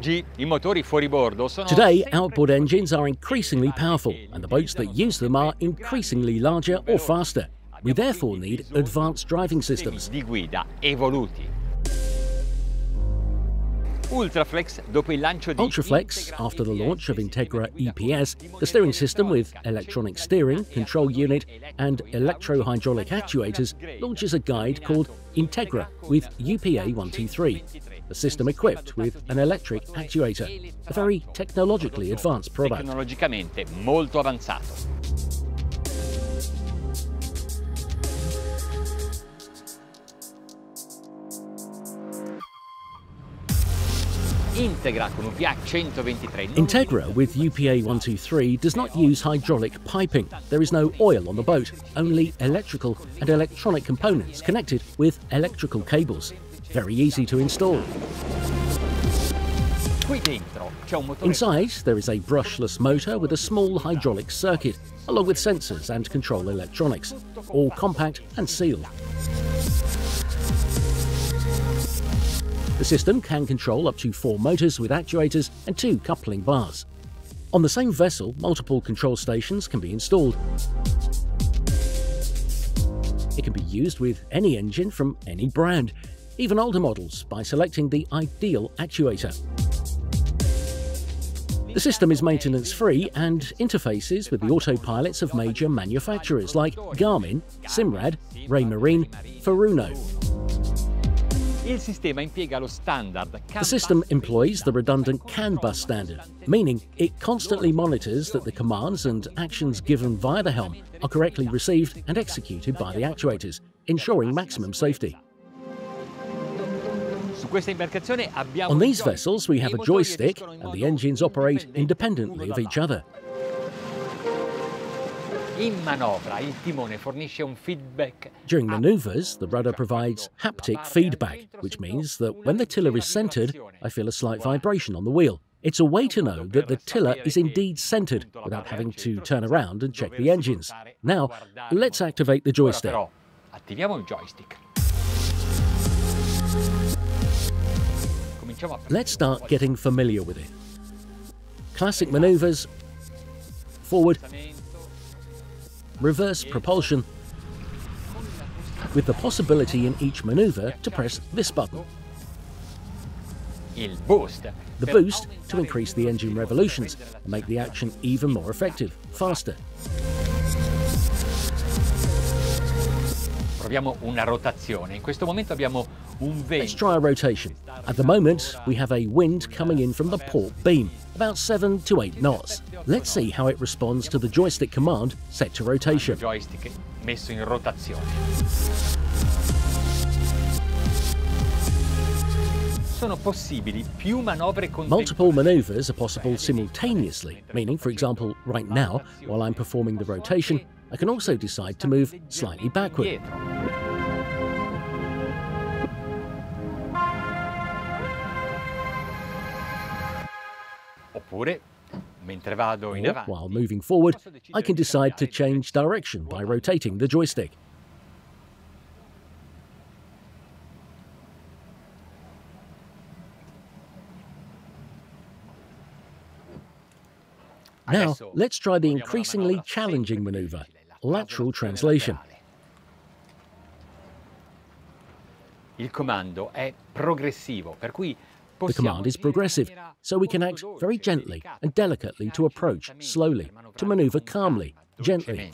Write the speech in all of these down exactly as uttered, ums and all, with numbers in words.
Today, outboard engines are increasingly powerful, and the boats that use them are increasingly larger or faster. We therefore need advanced driving systems. Ultraflex, after the launch of Integra E P S, the steering system with electronic steering, control unit and electro-hydraulic actuators, launches a guide called Integra with U P A one two three, a system equipped with an electric actuator, a very technologically advanced product. Integra with U P A one two three does not use hydraulic piping. There is no oil on the boat, only electrical and electronic components connected with electrical cables. Very easy to install. Inside, there is a brushless motor with a small hydraulic circuit, along with sensors and control electronics, all compact and sealed. The system can control up to four motors with actuators and two coupling bars. On the same vessel, multiple control stations can be installed. It can be used with any engine from any brand, even older models, by selecting the ideal actuator. The system is maintenance-free and interfaces with the autopilots of major manufacturers like Garmin, Simrad, Raymarine, Furuno. The system employs the redundant CAN bus standard, meaning it constantly monitors that the commands and actions given via the helm are correctly received and executed by the actuators, ensuring maximum safety. On these vessels, we have a joystick, and the engines operate independently of each other. During manoeuvres, the rudder provides haptic feedback, which means that when the tiller is centred, I feel a slight vibration on the wheel. It's a way to know that the tiller is indeed centred without having to turn around and check the engines. Now, let's activate the joystick. Let's start getting familiar with it. Classic manoeuvres, forward, reverse propulsion, with the possibility in each manoeuvre to press this button. The boost to increase the engine revolutions and make the action even more effective, faster. Let's try a rotation. At the moment, we have a wind coming in from the port beam, about seven to eight knots. Let's see how it responds to the joystick command set to rotation. Multiple manoeuvres are possible simultaneously, meaning, for example, right now, while I'm performing the rotation, I can also decide to move slightly backward. Or, while moving forward, I can decide to change direction by rotating the joystick. Now, let's try the increasingly challenging manoeuvre, lateral translation. The command is progressive, so we can act very gently and delicately to approach slowly, to manoeuvre calmly, gently.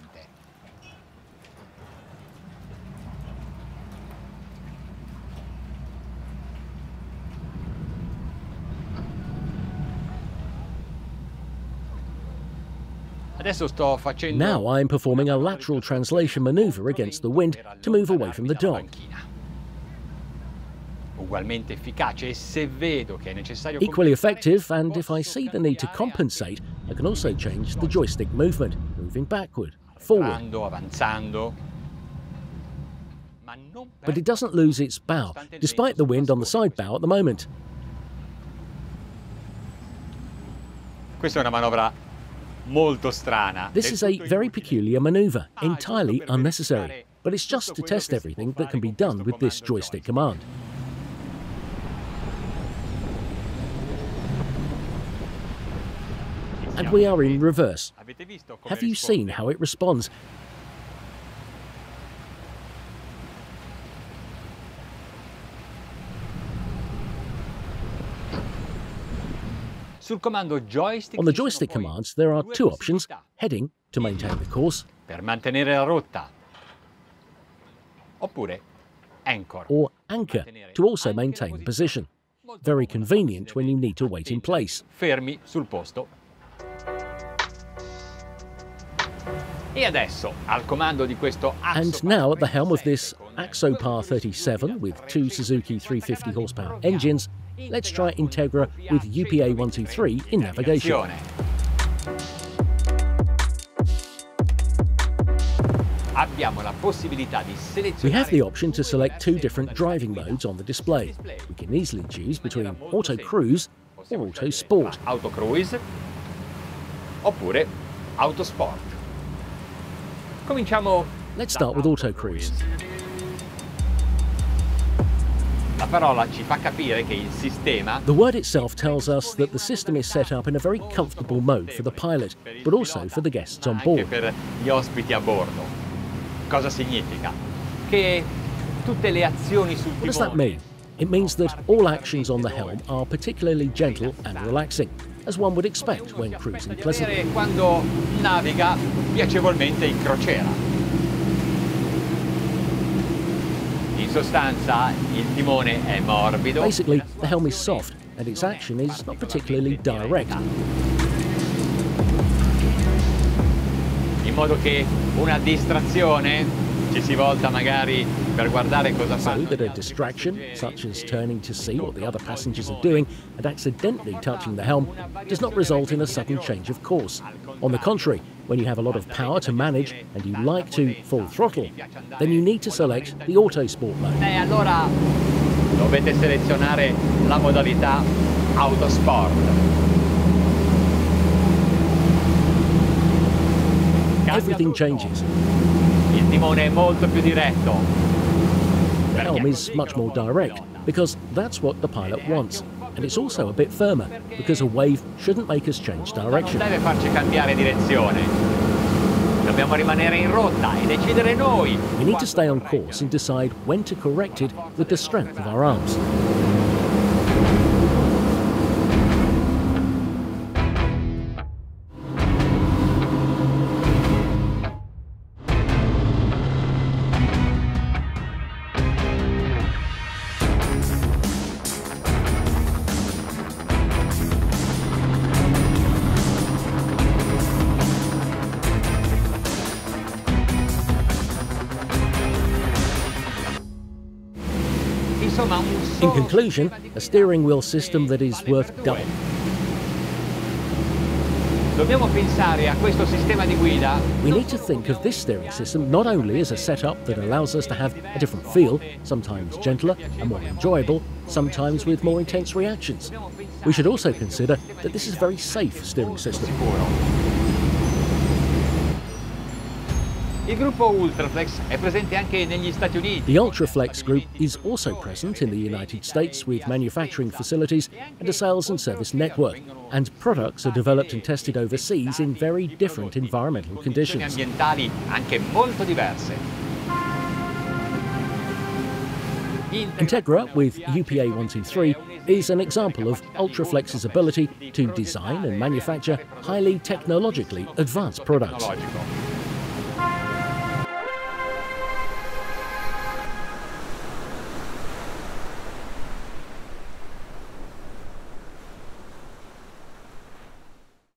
Now I am performing a lateral translation manoeuvre against the wind to move away from the dock. Equally effective, and if I see the need to compensate, I can also change the joystick movement, moving backward, forward. But it doesn't lose its bow, despite the wind on the side bow at the moment. This is a very peculiar manoeuvre, entirely unnecessary, but it's just to test everything that can be done with this joystick command. and we are in reverse. Have you seen how it responds? On the joystick commands, there are two options: heading, to maintain the course, or anchor, to also maintain position. Very convenient when you need to wait in place. And now at the helm of this Axopar thirty-seven with two Suzuki three hundred fifty horsepower engines, let's try Integra with U P A one two three in navigation. We have the option to select two different driving modes on the display. We can easily choose between Auto Cruise or Auto Sport. Let's start with Auto Cruise. The word itself tells us that the system is set up in a very comfortable mode for the pilot, but also for the guests on board. What does that mean? It means that all actions on the helm are particularly gentle and relaxing, as one would expect when cruising pleasantly. Basically, the helm is soft and its action is not particularly direct, in modo che una distrazione ci si volta magari per guardare cosa fanno. So that a distraction, such as turning to see what the other passengers are doing and accidentally touching the helm, does not result in a sudden change of course. On the contrary, when you have a lot of power to manage and you like to full throttle, then you need to select the Auto Sport mode. Everything changes. The helm is much more direct because that's what the pilot wants. And it's also a bit firmer, because a wave shouldn't make us change direction. We need to stay on course and decide when to correct it with the strength of our arms. In conclusion, a steering wheel system that is worth double. We need to think of this steering system not only as a setup that allows us to have a different feel, sometimes gentler and more enjoyable, sometimes with more intense reactions. We should also consider that this is a very safe steering system. The Ultraflex group is also present in the United States with manufacturing facilities and a sales and service network, and products are developed and tested overseas in very different environmental conditions. Integra with U P A one two three is an example of Ultraflex's ability to design and manufacture highly technologically advanced products.